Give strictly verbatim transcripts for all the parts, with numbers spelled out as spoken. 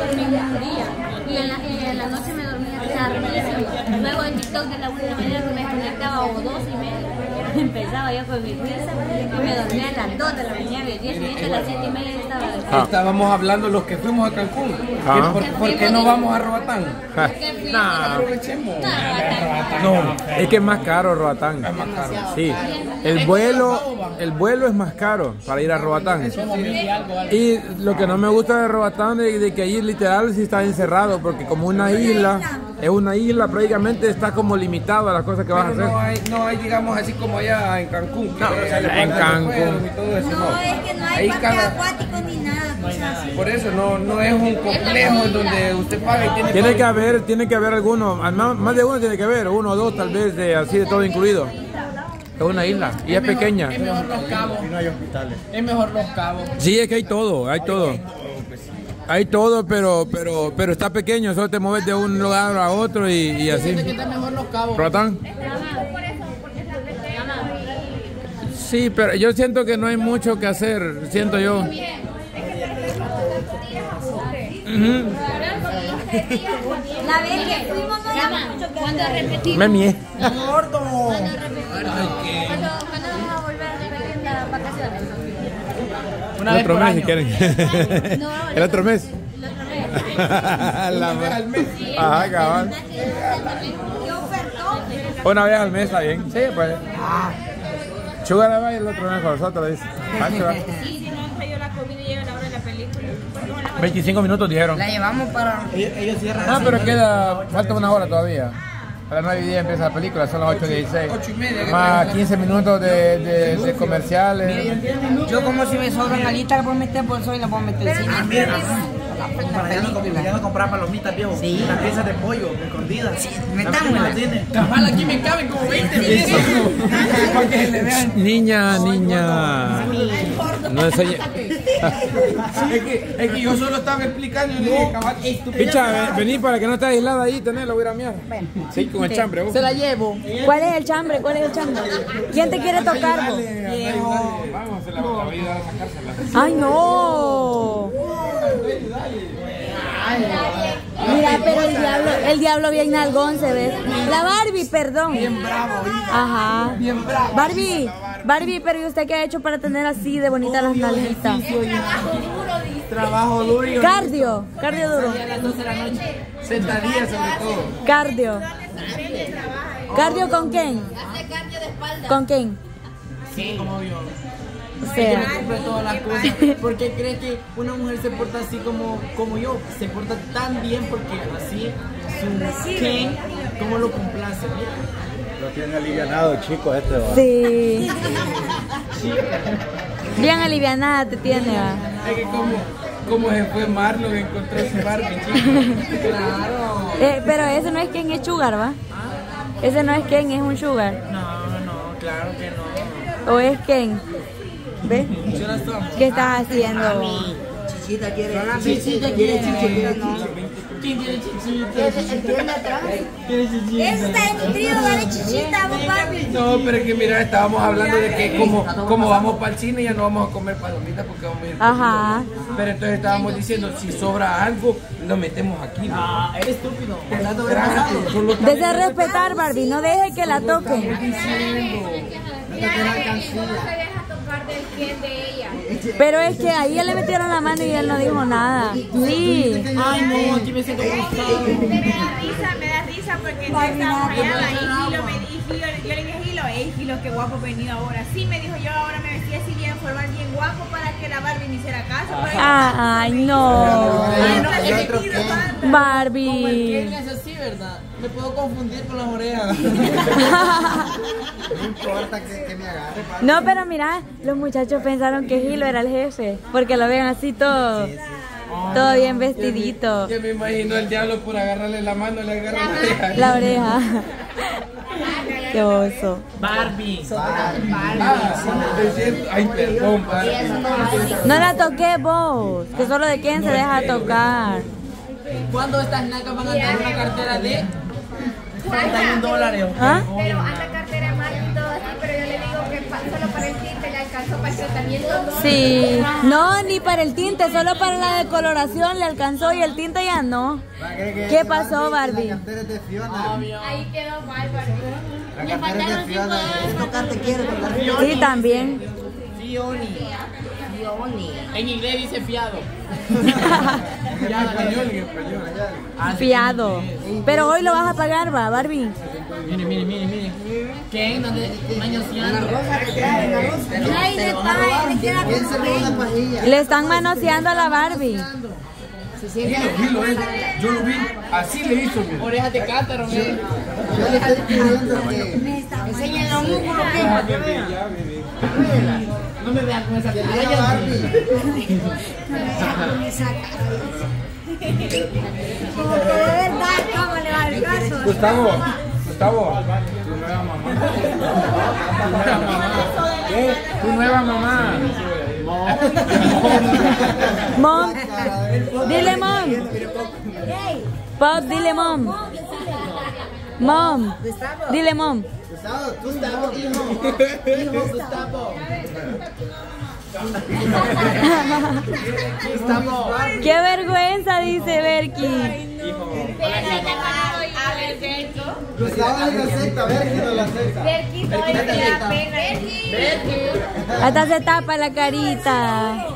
dormí muy fría. Y en la, y en la noche me dormía tardísimo. Luego en TikTok de la una de la mañana me desconectaba o dos y media. Empezaba yo con mi pieza y me dormía a las dos de la mañana, de diez y a las siete y media estaba. Ah. Estábamos hablando los que fuimos a Cancún. Ah. Por, ¿Por qué no vamos a Roatán? Nah. No, es que es más caro Roatán. Es más caro. Sí. El vuelo, el vuelo es más caro para ir a Roatán. Y lo que no me gusta de Roatán es de que allí literal sí está encerrado, porque como una isla, es una isla prácticamente, está como limitada las cosas que vas a hacer. No hay, no hay, digamos así como allá en Cancún. No, en Cancún. Y todo eso, no, es que no hay parque acuático ni nada. Por eso no, no es un complejo donde usted paga y tiene, tiene que haber, tiene que haber alguno, más de uno tiene que haber, uno o dos tal vez, de, así de todo incluido. Es una isla y es, es mejor, pequeña. Es mejor Los Cabos. Y no hay hospitales. Es mejor Los Cabos. Sí, es que hay todo, hay todo. Hay todo, pero pero pero está pequeño, solo te mueves de un lugar a otro y, y así. Está mejor Los Cabos. ¿Roatán? Sí, pero yo siento que no hay mucho que hacer, siento yo. Uh-huh. La vez que fuimos no era mucho que cuando repetimos. Me mié. Gordo. Cuando repetimos. ¿Cuándo vamos a volver a repetir las vacaciones? Una vez por año. El otro mes, si quieren. ¿El otro mes? El otro mes. La vez al mes. Ajá, cabrón. Una vez al mes, ¿está bien? Sí, pues. Chuga la vez y el otro mes con nosotros, dice. Sí, si no han pedido la comida y llegan ahora en la película. veinticinco minutos dijeron. La llevamos para... Ellos, ellos cierran. Ah, pero queda... Falta una hora todavía. A las nueve y diez empieza la película, son las ocho y dieciséis. ocho y media. Más quince minutos de, de, de comerciales. Yo como si me sobran alitas, la puedo meter por eso y la puedo meter en cine. Ya no comprar palomitas, viejo. Sí. Las piezas de pollo, escondidas. Sí, metámoslas. Cabal, aquí me caben como veinte piezas. Niña, niña. No enseñe. Es que, es que yo solo estaba explicando y le dije, cabal, estúpido. Picha, vení para que no estés aislada ahí, tenés, la voy a mirar. Bueno. Sí, con el chambre. ¿Vos? Se la llevo. ¿Cuál es el chambre? ¿Cuál es el chambre? ¿Quién te quiere tocar? Vamos, se la voy a dar a sacársela. ¡Ay, no! Mira, pero el diablo, el diablo bien nalgón se ve. La Barbie, perdón. Bien bravo. Ajá. Bien bravo. Barbie. Barbie, pero ¿y usted qué ha hecho para tener así de bonitas las nalguitas? Trabajo duro y... Cardio, cardio duro. Sentadillas sobre todo. Cardio. ¿Cardio con quién? ¿Con quién? Sí, como yo. O sea, ¿por qué crees que una mujer se porta así como, como yo? Se porta tan bien porque así su gen, ¿cómo lo complace? Lo tienen alivianado, chicos, este va. Sí. Bien alivianada te tiene, va. Es que como, como se fue Marlon, encontró ese Barbie, chicos. Claro. Eh, pero ese no es quien es Sugar, va. ¿Ah? Ese no es quien, es un Sugar. No, no, claro que no. O es quien. ¿Ves? ¿Qué estás haciendo? A mí. Chichita quiere chichita. Chichita quiere chichita. ¿Quién quiere chichita? ¿El que anda atrás? ¿Quiere chichita? Eso está nutrido, dale chichita, papi. No, pero es que mira, estábamos hablando de que como, como vamos para el cine ya no vamos a comer palomitas porque vamos a ir. Ajá. Pero entonces estábamos diciendo, si sobra algo, lo metemos aquí. ¿No? Ah, es estúpido. Deja respetar, Barbie, no deje que la toquen. Pero es que ahí le metieron la mano y él no dijo nada. Sí. Ay, no, aquí me siento cansado. Me da risa, me da risa porque no estaba fallada. Y yo le dije, Gilo, ey, Gilo, qué guapo venido ahora. Sí, me dijo, yo ahora me vestí así bien formal, bien guapo para que la Barbie me hiciera caso. Ay, no. Barbie. ¿Verdad? Me puedo confundir con las orejas. No importa que, que me agarre. Padre. No, pero mira, los muchachos pensaron que Gilo era el jefe, porque lo ven así todo, sí, sí. Oh, todo bien vestidito. Yo me, me imagino el diablo por agarrarle la mano, le agarra la oreja. La oreja. Qué oso. Barbie. Barbie. Barbie. Ay, perdón, Barbie. No la toqué vos, que solo de quien no se deja creo, tocar. ¿Cuándo estas nacas van a tener una cartera de cuarenta mil dólares? ¿Ah? Pero anda cartera más y todo así, pero yo le digo que solo para el tinte, ¿le alcanzó para el tratamiento? Sí, no, ni para el tinte, solo para la decoloración le alcanzó y el tinte ya no. ¿Qué pasó, Barbie? Ahí quedó mal, Barbie. Le faltaron cinco dólares. Sí, también. Fioni. Fioni. En inglés dice fiado. Fiado. Pero hoy lo vas a pagar, va, Barbie. Mire, mire, mire, mire. ¿Qué? ¿Dónde? Le están manoseando a la Barbie. Yo lo vi, así le hizo. Orejas de cántaro. Yo le estoy pidiendo que enseñen los músculos que... No me vean con esa cara. Gustavo, Gustavo, tu nueva mamá. ¿Qué? Tu nueva mamá. Mom. Dile mom. Pop, dile mom. Mom. Dile mom. Gustavo, Gustavo, hijo, hijo, Gustavo. Gustavo. Qué vergüenza, dice Berki. A ver, Berki. Gustavo es la secta, Berki no la secta. Berki no es la secta. Hasta se tapa la carita.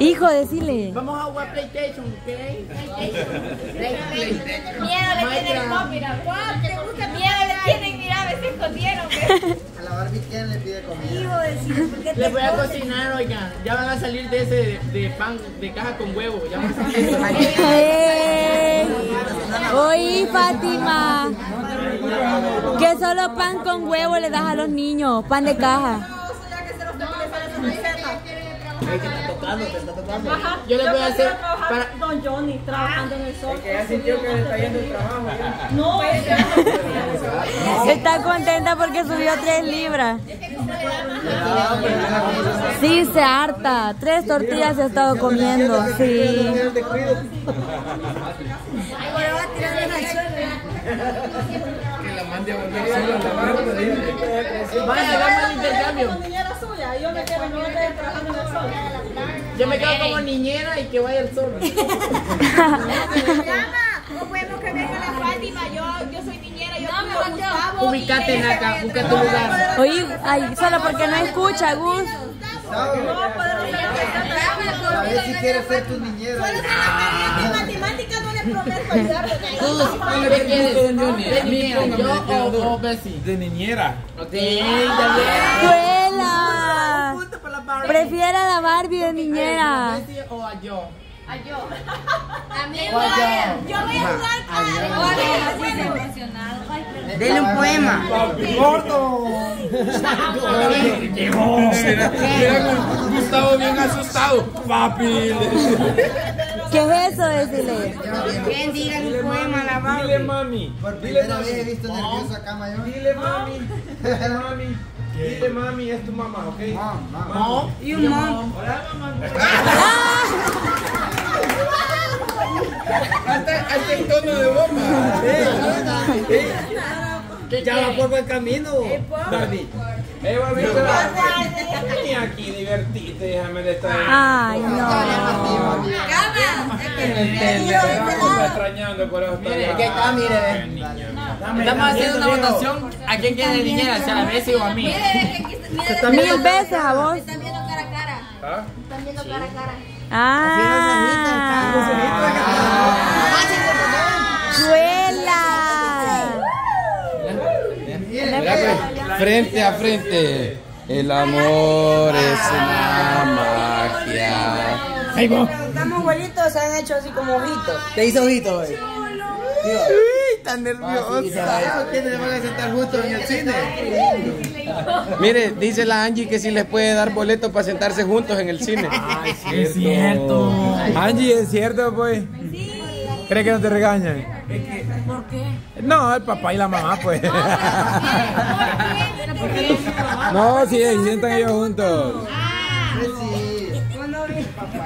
Hijo, decile. Vamos a jugar PlayStation, ¿ok? PlayStation. PlayStation. Miedo le tiene el pop, mira. Wow, te gusta miedo le tienen, mira, a veces escondieron, ¿ok? A la Barbie, ¿quién le pide comida? Les voy a cocinar, oigan. Ya van a salir de ese de pan, de caja con huevo. Ya van a salir de pan. Oí, Fátima. Que solo pan con huevo le das a los niños. Pan de caja. Es que está tocando, te está tocando. Ajá, yo le voy a hacer para Don Johnny trabajando en el sol. Que ya sintió que le está yendo el trabajo. No, está contenta porque subió tres libras. Sí, se harta. Tres tortillas se ha estado comiendo. Sí. Que la mande a volver sola. Va a llegar mal intercambio. Yo me quedo, no voy a trabajando en el sol. Yo me quedo como niñera y que vaya el sol. No podemos que venga la Fátima. Yo, yo soy niñera, yo soy Gustavo. Ubícate, Naka, busca tu lugar. Oye, ay, solo porque no escucha, Gus. A ver si quieres ser tu niñera. Solo en matemáticas no le prometo ayudarte. Gus, ¿qué quieres? ¿De niñera? ¿Yo o Bessie? De niñera. Ok, también. Prefiera la Barbie de niñera. O a yo. A yo. A mí me voy a... Yo voy a jugar cada vez. Dele un poema. ¡Gordo! Llegó. Gustavo bien asustado. Papi. ¿Qué es eso? Decirle. Bien, díganle un poema a la Barbie. Dile mami. Por primera vez he visto nervioso acá, mayor. Dile mami. Dile mami. Dile mami, es tu mamá, ¿ok? Mom, mom. Mom. Y un mom. Hola, mamá. Hasta, hasta el tono de bomba. ¿Eh? ¿Eh? Ya va por buen camino. Barbie. Eh, Barbie, vení aquí, divertite, déjame de estar. Ay, no. Cama. Estamos extrañando por eso. Mire, que está, mire. Estamos haciendo una votación. ¿A quién quiere de niñera? ¿A la Bessie o a mí? Mil veces a vos. Están viendo cara a cara. ¿Ah? Están viendo cara a cara. ¡Ah! ¡Suela! Frente a frente. El amor es una magia. Ahí vos. Estamos abuelitos, se han hecho así como ojitos. Te hizo ojitos, güey. Tan nerviosa. ¿Quiénes le van a sentar justo en el cine? Mire, dice la Angie que si les puede dar boletos para sentarse juntos en el cine. Ay, es cierto. Angie, es cierto, pues. Sí. ¿Cree que no te regañan? ¿Por qué? No, el papá y la mamá, pues. No, sí, sientan ellos juntos. Ah, sí.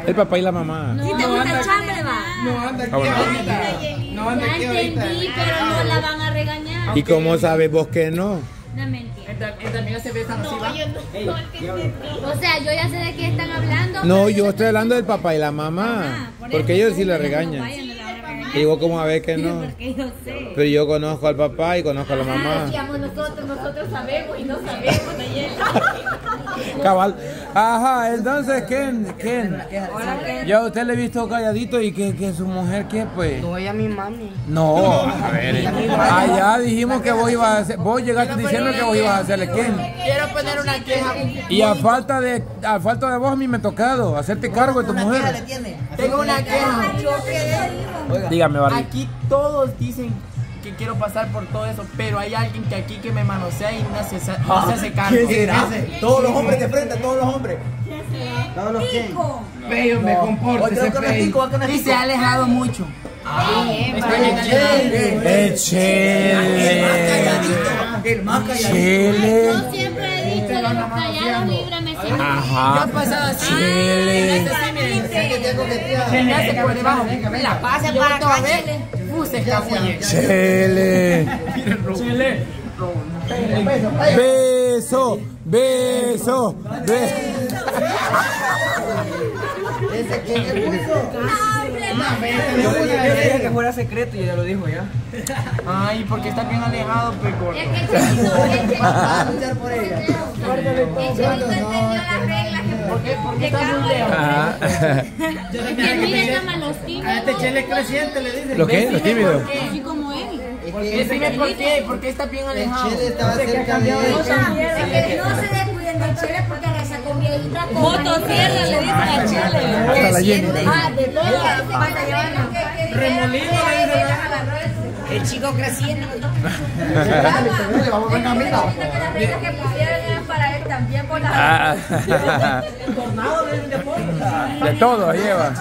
El papá y la mamá. ¿Sí te gusta el chambre, va? No, anda aquí ahorita. No, ya entendí, pero no la van a regañar. ¿Y cómo sabes vos que no? No me entiendo. También hace besan así, va. O sea, yo ya sé de qué están hablando. No, yo estoy hablando del papá y la mamá. Porque ellos sí la regañan. Y vos como a ver que no. Pero yo conozco al papá y conozco a la mamá. Nosotros, nosotros sabemos y no sabemos. Cabal. Ajá, entonces, ¿quién? ¿Quién? Yo a usted le he visto calladito y que, que su mujer, ¿qué pues? No, ella mi mami. No, a ver. Allá dijimos que vos ibas a hacer, vos llegaste diciendo que vos ibas a hacerle, ¿quién? Quiero poner una queja. Y a falta de, a falta de vos a mí me ha tocado hacerte cargo de tu mujer. Tengo una queja. Oiga, dígame, Barry. Aquí todos dicen que quiero pasar por todo eso, pero hay alguien que aquí que me manosea y no se, no se hace cargo. ¿Quién será? Todos los hombres de frente, todos los hombres. ¿Quién será? Todos los quién. Peyo, me comporto. Y se ha alejado mucho. El Chele. El más calladito. Yo siempre he dicho que los callados líbrame siempre. Yo he pasado así. Me hace por debajo. Me la pase para acá, Chele. Chele. Chele. Beso, beso, beso. ¿Ese quién es puso? Yo le dije que fuera secreto y ya lo dijo ya. Ay, porque está bien alejado, Pecor. Es que Chelito, a luchar por ella. Chelito entendió las reglas. ¿Por qué? ¿Por qué está muy lejos? Es que mira, llama a los tímidos. Este Chele es creciente, le dicen. ¿Lo qué? ¿Los tímidos? Así como él. ¿Por qué? ¿Por qué está bien alejado? Chele estaba cerca de ella. Es que no se descuiden de Chele porque arrasa con viejita. Foto tierra le dicen a Chele. Creciente. Ah, de todo. Para llevarlo. Remolino le dicen. El chico creciendo. Le vamos a ver la mitad. Las reglas que pusieron eran para él también por la. Tornado de deporte. De todo lleva.